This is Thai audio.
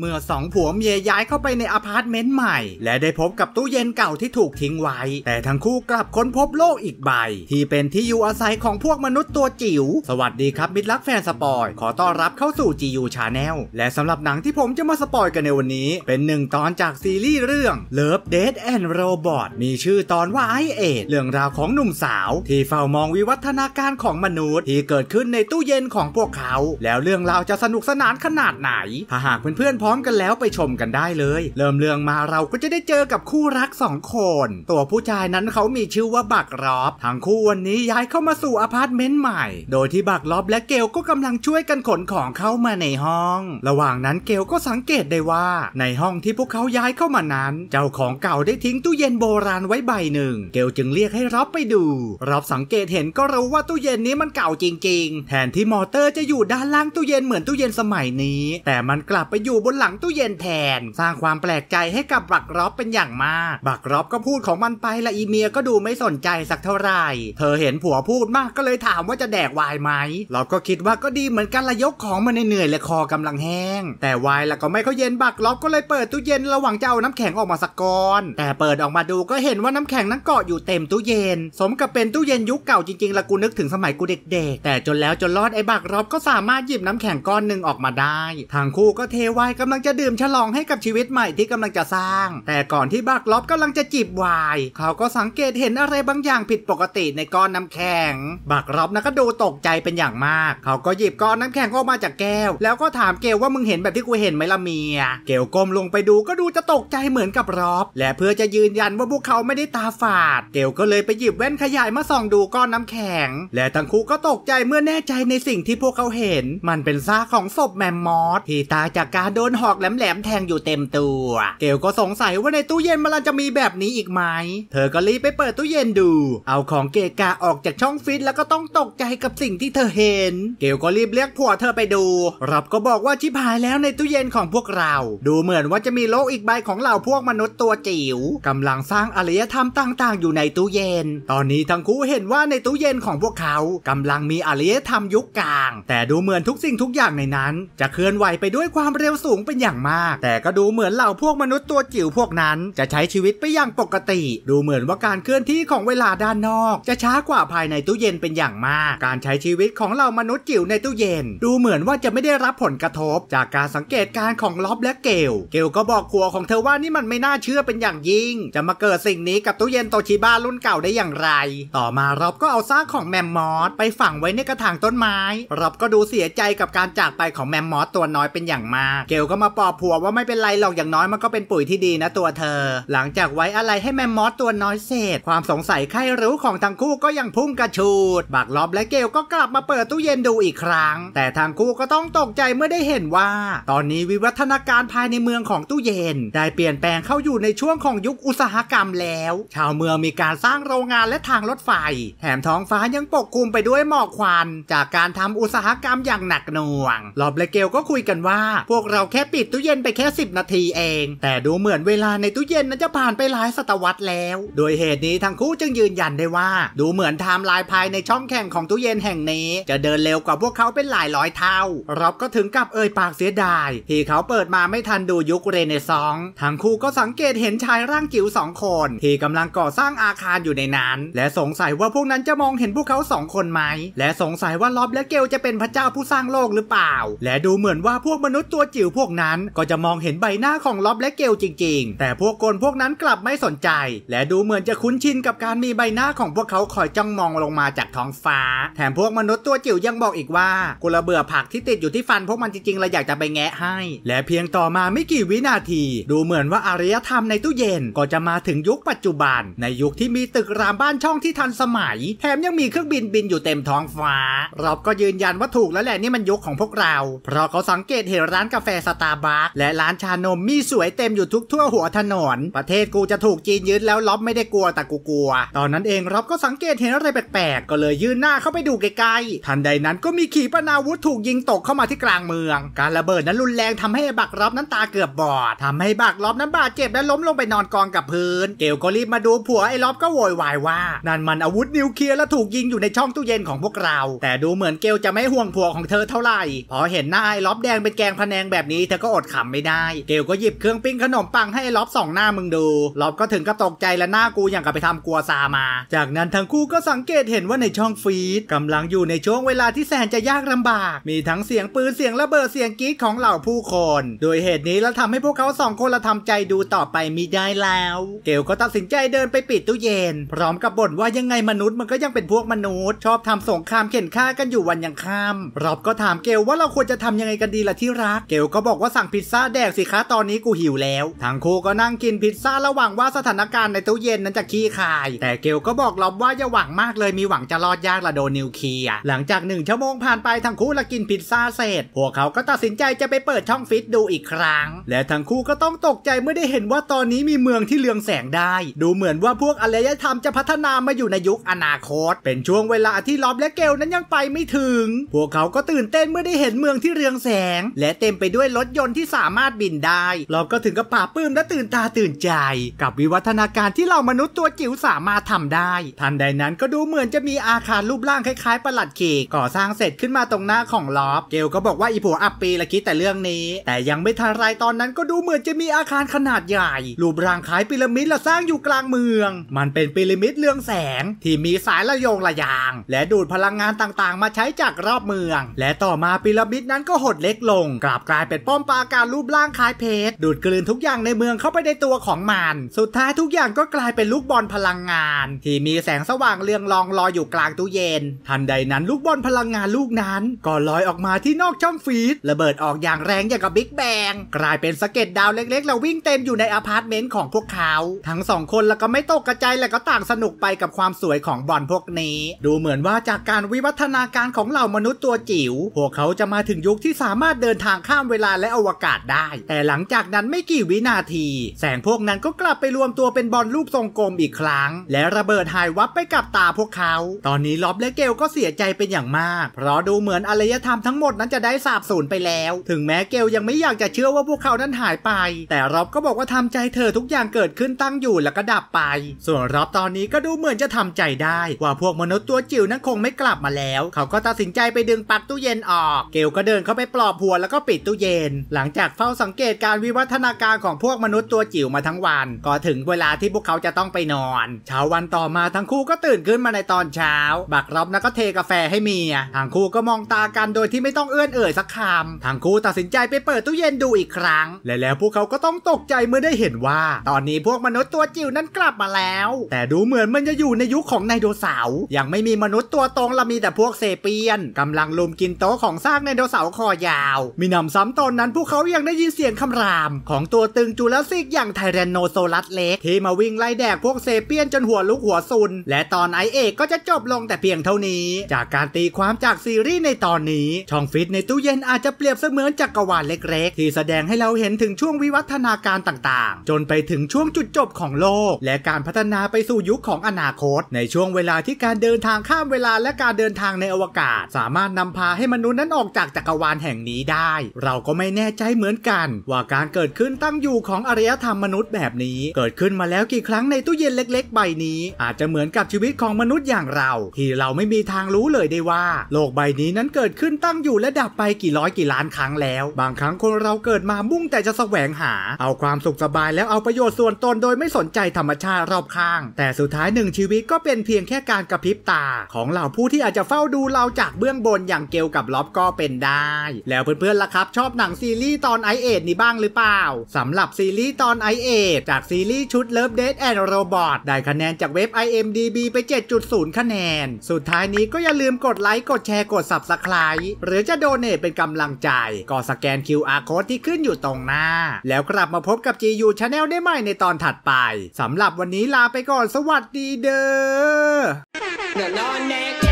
เมื่อสองผัวเมียย้ายเข้าไปในอพาร์ตเมนต์ใหม่และได้พบกับตู้เย็นเก่าที่ถูกทิ้งไว้แต่ทั้งคู่กลับค้นพบโลกอีกใบที่เป็นที่อยู่อาศัยของพวกมนุษย์ตัวจิ๋วสวัสดีครับมิตรรักแฟนสปอยขอต้อนรับเข้าสู่ GU Channel และสำหรับหนังที่ผมจะมาสปอยกันในวันนี้เป็นหนึ่งตอนจากซีรีส์เรื่อง Love Death and Robot มีชื่อตอนว่าไอเอดเรื่องราวของหนุ่มสาวที่เฝ้ามองวิวัฒนาการของมนุษย์ที่เกิดขึ้นในตู้เย็นของพวกเขาแล้วเรื่องราวจะสนุกสนานขนาดไหนถ้าหากเพื่อนพร้อมกันแล้วไปชมกันได้เลยเริ่มเรื่องมาเราก็จะได้เจอกับคู่รัก2คนตัวผู้ชายนั้นเขามีชื่อว่าบักรอบทั้งคู่วันนี้ย้ายเข้ามาสู่อพาร์ตเมนต์ใหม่โดยที่บักรอบและเกลก็กำลังช่วยกันขนของเข้ามาในห้องระหว่างนั้นเกลก็สังเกตได้ว่าในห้องที่พวกเขาย้ายเข้ามานั้นเจ้าของเก่าได้ทิ้งตู้เย็นโบราณไว้ใบหนึ่งเกลจึงเรียกให้รอบไปดูรอบสังเกตเห็นก็รู้ว่าตู้เย็นนี้มันเก่าจริงๆแทนที่มอเตอร์จะอยู่ด้านล่างตู้เย็นเหมือนตู้เย็นสมัยนี้แต่มันกลับไปอยู่บนหลังตู้เย็นแทนสร้างความแปลกใจให้กับบักรอบเป็นอย่างมากบักรอบก็พูดของมันไปและอีเมียก็ดูไม่สนใจสักเท่าไหร่เธอเห็นผัวพูดมากก็เลยถามว่าจะแดกวายไหมเราก็คิดว่าก็ดีเหมือนกันละยกของมาเหนื่อยและคอกำลังแห้งแต่วายละก็ไม่เข้าเย็นบักรอบก็เลยเปิดตู้เย็นระหว่างจะเอาน้ำแข็งออกมาสักก้อนแต่เปิดออกมาดูก็เห็นว่าน้ำแข็งนั้นเกาะอยู่เต็มตู้เย็นสมกับเป็นตู้เย็นยุคเก่าจริงๆละกูนึกถึงสมัยกูเด็กๆแต่จนแล้วจนรอดไอ้บักรอบก็สามารถหยิบน้ำแข็งก้อนหนึ่งออกมาได้ทางคู่ก็เทวายกำลังจะดื่มฉลองให้กับชีวิตใหม่ที่กำลังจะสร้างแต่ก่อนที่บักรอบกำลังจะจิบวายเขาก็สังเกตเห็นอะไรบางอย่างผิดปกติในก้อนน้ำแข็งบักรอบนะก็ดูตกใจเป็นอย่างมากเขาก็หยิบก้อนน้ำแข็งออกมาจากแก้วแล้วก็ถามเกลว่ามึงเห็นแบบที่กูเห็นไหมละเมียเกลก้มลงไปดูก็ดูจะตกใจเหมือนกับรอบและเพื่อจะยืนยันว่าพวกเขาไม่ได้ตาฝาดเกลก็เลยไปหยิบแว่นขยายมาส่องดูก้อนน้ำแข็งและทั้งคู่ก็ตกใจเมื่อแน่ใจในสิ่งที่พวกเขาเห็นมันเป็นซากของศพแมมมอธที่ตายจากการโดนหอกแหลมแทงอยู่เต็มตัวเกลก็สงสัยว่าในตู้เย็นมันจะมีแบบนี้อีกไหมเธอก็รีบไปเปิดตู้เย็นดูเอาของเกกาออกจากช่องฟิตแล้วก็ต้องตกใจกับสิ่งที่เธอเห็นเกลก็รีบเรียกผัวเธอไปดูรับก็บอกว่าชิบหายแล้วในตู้เย็นของพวกเราดูเหมือนว่าจะมีโลกอีกใบของเหล่าพวกมนุษย์ตัวจิ๋วกำลังสร้างอารยธรรมต่างๆอยู่ในตู้เย็นตอนนี้ทั้งคู่เห็นว่าในตู้เย็นของพวกเขากำลังมีอารยธรรมยุคกลางแต่ดูเหมือนทุกสิ่งทุกอย่างในนั้นจะเคลื่อนไหวไปด้วยความเร็วสูงเป็นอย่างมากแต่ก็ดูเหมือนเหล่าพวกมนุษย์ตัวจิ๋วพวกนั้นจะใช้ชีวิตไปอย่างปกติดูเหมือนว่าการเคลื่อนที่ของเวลาด้านนอกจะช้ากว่าภายในตู้เย็นเป็นอย่างมากการใช้ชีวิตของเหล่ามนุษย์จิ๋วในตู้เย็นดูเหมือนว่าจะไม่ได้รับผลกระทบจากการสังเกตการของล็อบและเกลก็บอกครัวของเธอว่านี่มันไม่น่าเชื่อเป็นอย่างยิ่งจะมาเกิดสิ่งนี้กับตู้เย็นโตชิบะรุ่นเก่าได้อย่างไรต่อมาล็อบก็เอาซากของแมมมอธไปฝังไว้ในกระถางต้นไม้ล็อบก็ดูเสียใจกับการจากไปของแมมมอธตัวน้อยเป็นอย่างมากเกลก็มาปลอบผัวว่าไม่เป็นไรหรอกอย่างน้อยมันก็เป็นปุ๋ยที่ดีนะตัวเธอหลังจากไว้อะไรให้แมมมอธตัวน้อยเสร็จความสงสัยใครรู้ของทั้งคู่ก็ยังพุ่งกระชูดบักรอบและเกลก็กลับมาเปิดตู้เย็นดูอีกครั้งแต่ทั้งคู่ก็ต้องตกใจเมื่อได้เห็นว่าตอนนี้วิวัฒนาการภายในเมืองของตู้เย็นได้เปลี่ยนแปลงเข้าอยู่ในช่วงของยุคอุตสาหกรรมแล้วชาวเมืองมีการสร้างโรงงานและทางรถไฟแถมท้องฟ้ายังปกคลุมไปด้วยหมอกควันจากการทำอุตสาหกรรมอย่างหนักหน่วงรอบและเกลก็คุยกันว่าพวกเราแค่ปิดตู้เย็นไปแค่10นาทีเองแต่ดูเหมือนเวลาในตู้เย็นนั้นจะผ่านไปหลายศตวรรษแล้วโดยเหตุนี้ทั้งคู่จึงยืนยันได้ว่าดูเหมือนไทม์ไลน์ภายในช่องแข่งของตู้เย็นแห่งนี้จะเดินเร็วกว่าพวกเขาเป็นหลายร้อยเท่าร็อบก็ถึงกับเอ่ยปากเสียดายที่เขาเปิดมาไม่ทันดูยุคเรเนซองส์ทั้งคู่ก็สังเกตเห็นชายร่างจิ๋ว2คนที่กำลังก่อสร้างอาคารอยู่ในนั้นและสงสัยว่าพวกนั้นจะมองเห็นพวกเขา2คนไหมและสงสัยว่าร็อบและเกลจะเป็นพระเจ้าผู้สร้างโลกหรือเปล่าและดูเหมือนว่าพวกมนุษย์ตัวจิ๋วพวกนั้นก็จะมองเห็นใบหน้าของล็อบและเกลจริงๆแต่พวกคนพวกนั้นกลับไม่สนใจและดูเหมือนจะคุ้นชินกับการมีใบหน้าของพวกเขาคอยจ้องมองลงมาจากท้องฟ้าแถมพวกมนุษย์ตัวจิ๋วยังบอกอีกว่ากูระเบื่อผักที่ติดอยู่ที่ฟันพวกมันจริงๆเราอยากจะไปแงะให้และเพียงต่อมาไม่กี่วินาทีดูเหมือนว่าอารยธรรมในตู้เย็นก็จะมาถึงยุคปัจจุบันในยุคที่มีตึกรามบ้านช่องที่ทันสมัยแถมยังมีเครื่องบินบินอยู่เต็มท้องฟ้าร็อบก็ยืนยันว่าถูกแล้วแหละนี่มันยุคของพวกเราเพราะเขาสังเกตเห็นร้านกาแฟสตาร์บัคและร้านชานมมีสวยเต็มอยู่ทุกทั่วหัวถนนประเทศกูจะถูกจีนยึดแล้วล็อบไม่ได้กลัวแต่กูกลัวตอนนั้นเองร็อบก็สังเกตเห็นอะไรแปลกๆก็เลยยื่นหน้าเข้าไปดูใกล้ๆทันใดนั้นก็มีขีปนาวุธถูกยิงตกเข้ามาที่กลางเมืองการระเบิดนั้นรุนแรงทำให้บักร็อบนั้นตาเกือบบอดทำให้บักร็อบนั้นบาดเจ็บและล้มลงไปนอนกองกับพื้นเกลก็รีบมาดูผัวไอ้ร็อบก็โวยวายว่านั่นมันอาวุธนิวเคลียร์และถูกยิงอยู่ในช่องตู้เย็นของพวกเราแต่ดูเหมือนเกลจะไม่ห่วงผัวของเธอเท่าไหร่พอเห็นหน้าไอ้ร็อบแดงเป็นแกงพะแนงแบบนี้ นี้เธอก็อดขำไม่ได้เกลก็หยิบเครื่องปิ้งขนมปังให้ล็อบสองหน้ามึงดูล็อบก็ถึงกับตกใจและหน้ากูอย่างกับไปทำกลัวซามาจากนั้นทั้งคู่ก็สังเกตเห็นว่าในช่องฟีดกำลังอยู่ในช่วงเวลาที่แสนจะยากลำบากมีทั้งเสียงปืนเสียงระเบิดเสียงกรี๊ดของเหล่าผู้คนโดยเหตุนี้และทำให้พวกเขาสองคนละทำใจดูต่อไปมิได้แล้วเกลก็ตัดสินใจเดินไปปิดตู้เย็นพร้อมกับบ่นว่ายังไงมนุษย์มันก็ยังเป็นพวกมนุษย์ชอบทำสงครามเข็นฆ่ากันอยู่วันยังค่ำล็อบก็ถามเกลว่าเราควรจะทำยังไงกันดีล่ะที่รักเกลก็บอกว่าสั่งพิซซ่าแดกสิคะตอนนี้กูหิวแล้วทั้งคู่ก็นั่งกินพิซซ่าระหว่างว่าสถานการณ์ในตู้เย็นนั้นจะขี้คายแต่เกลก็บอกล็อบว่าอย่าหวังมากเลยมีหวังจะรอดยากละโดนิวเคลียร์หลังจาก1ชั่วโมงผ่านไปทั้งคู่ละกินพิซซ่าเสร็จพวกเขาก็ตัดสินใจจะไปเปิดช่องฟิตดูอีกครั้งและทั้งคู่ก็ต้องตกใจเมื่อได้เห็นว่าตอนนี้มีเมืองที่เรืองแสงได้ดูเหมือนว่าพวกอารยธรรมจะพัฒนามาอยู่ในยุคอนาคตเป็นช่วงเวลาที่ล็อบและเกลนั้นยังไปไม่ถึงพวกเขาก็ตื่นเต้นเมื่อได้เห็นเมืองที่เรืองแสงและเต็มไปด้วยรถยนต์ที่สามารถบินได้ล็อบก็ถึงกับปลาปื้มและตื่นตาตื่นใจกับวิวัฒนาการที่เหล่ามนุษย์ตัวจิ๋วสามารถทำได้ทันใดนั้นก็ดูเหมือนจะมีอาคารรูปร่างคล้ายๆประหลัดขีกก่อสร้างเสร็จขึ้นมาตรงหน้าของล็อบเกลก็บอกว่าอีผัวอัปปีละคิดแต่เรื่องนี้แต่ยังไม่ทันไรตอนนั้นก็ดูเหมือนจะมีอาคารขนาดใหญ่รูปร่างคล้ายพีระมิดและสร้างอยู่กลางเมืองมันเป็นพีระมิดเรืองแสงที่มีสายระโยงระยางและดูดพลังงานต่างๆมาใช้จากรอบเมืองและต่อมาพีระมิดนั้นก็หดเล็กลงกลับกลายเป็นป้อมปราการรูปร่างคล้ายเพชรดูดกลืนทุกอย่างในเมืองเข้าไปในตัวของมันสุดท้ายทุกอย่างก็กลายเป็นลูกบอลพลังงานที่มีแสงสว่างเรืองรองลอยอยู่กลางตู้เย็นทันใดนั้นลูกบอลพลังงานลูกนั้นก็ลอยออกมาที่นอกช่องฟีดระเบิดออกอย่างแรงอย่างกับบิ๊กแบงกลายเป็นสะเก็ดดาวเล็กๆแล้ววิ่งเต็มอยู่ในอพาร์ตเมนต์ของพวกเขาทั้งสองคนแล้วก็ไม่ตกกระจายและก็ต่างสนุกไปกับความสวยของบอลพวกนี้ดูเหมือนว่าจากการวิวัฒนาการของเหล่ามนุษย์ตัวจิ๋วพวกเขาจะมาถึงยุคที่สามารถเดินทางข้ามเวลาและอวกาศได้แต่หลังจากนั้นไม่กี่วินาทีแสงพวกนั้นก็กลับไปรวมตัวเป็นบอลรูปทรงกลมอีกครั้งและระเบิดหายวับไปกับตาพวกเขาตอนนี้ล็อบและเกลก็เสียใจเป็นอย่างมากเพราะดูเหมือนอารยธรรมทั้งหมดนั้นจะได้สาบสูญไปแล้วถึงแม้เกลยังไม่อยากจะเชื่อว่าพวกเขานั้นหายไปแต่ล็อบก็บอกว่าทำใจเธอทุกอย่างเกิดขึ้นตั้งอยู่แล้วก็ดับไปส่วนล็อบตอนนี้ก็ดูเหมือนจะทำใจได้ว่าพวกมนุษย์ตัวจิ๋วนั้นคงไม่กลับมาแล้วเขาก็ตัดสินใจไปดึงปลั๊กตู้เย็นออกเกลก็เดินเข้าไปปลอบหัวแล้วก็ปิดตู้เย็นหลังจากเฝ้าสังเกตการวิวัฒนาการของพวกมนุษย์ตัวจิ๋วมาทั้งวันก็ถึงเวลาที่พวกเขาจะต้องไปนอนเช้าวันต่อมาทั้งคู่ก็ตื่นขึ้นมาในตอนเช้าบักล็อบนั้นก็เทกาแฟให้เมียทั้งคู่ก็มองตากันโดยที่ไม่ต้องเอื้อนเอ่ยสักคำทั้งคู่ตัดสินใจไปเปิดตู้เย็นดูอีกครั้งและแล้วพวกเขาก็ต้องตกใจเมื่อได้เห็นว่าตอนนี้พวกมนุษย์ตัวจิ๋วนั้นกลับมาแล้วแต่ดูเหมือนมันจะอยู่ในยุคของไดโนเสาร์ยังไม่มีมนุษย์ตัวตรงละมีแต่พวกเซเปียนกำลังลุมกินโต๊ะของซากไดโนเสาร์คอยาวมีหนำซ้ำตอนนั้นพวกเขายังได้ยินเสียงคำรามของตัวตึงจูราสสิกอย่างไทแรนโนโซลัสเล็กที่มาวิ่งไล่แดกพวกเซเปียนจนหัวลุกหัวซุนและตอนไอเอกก็จะจบลงแต่เพียงเท่านี้จากการตีความจากซีรีส์ในตอนนี้ช่องฟิตในตู้เย็นอาจจะเปรียบเสมือนจักรวาลเล็กๆที่แสดงให้เราเห็นถึงช่วงวิวัฒนาการต่างๆจนไปถึงช่วงจุดจบของโลกและการพัฒนาไปสู่ยุคของอนาคตในช่วงเวลาที่การเดินทางข้ามเวลาและการเดินทางในอวกาศสามารถนำพาให้มนุษย์นั้นออกจากจักรวาลแห่งนี้ได้เราก็ไม่แน่ใจเหมือนกันว่าการเกิดขึ้นตั้งอยู่ของอารยธรรมมนุษย์แบบนี้เกิดขึ้นมาแล้วกี่ครั้งในตู้เย็นเล็กๆใบนี้อาจจะเหมือนกับชีวิตของมนุษย์อย่างเราที่เราไม่มีทางรู้เลยได้ว่าโลกใบนี้นั้นเกิดขึ้นตั้งอยู่และดับไปกี่ร้อยกี่ล้านครั้งแล้วบางครั้งคนเราเกิดมามุ่งแต่จะแสวงหาเอาความสุขสบายแล้วเอาประโยชน์ส่วนตนโดยไม่สนใจธรรมชาติรอบข้างแต่สุดท้ายหนึ่งชีวิตก็เป็นเพียงแค่การกระพริบตาของเหล่าผู้ที่อาจจะเฝ้าดูเราจากเบื้องบนอย่างเกลกับล็อบก็เป็นได้แล้วเพื่อนๆล่ะครับชอบหนังซีรีส์ตอนไอเอ็ดนี้บ้างหรือเปล่าสำหรับซีรีส์ตอนไอเอ็ดจากซีรีส์ชุด Love Death and Robot ได้คะแนนจากเว็บ IMDB ไป 7.0 คะแนนสุดท้ายนี้ก็อย่าลืมกดไลค์กดแชร์กด Subscribe หรือจะโดเนทเป็นกำลังใจก็สแกน QR Code ที่ขึ้นอยู่ตรงหน้าแล้วกลับมาพบกับ GU Channel ได้ใหม่ในตอนถัดไปสำหรับวันนี้ลาไปก่อนสวัสดีเด้อ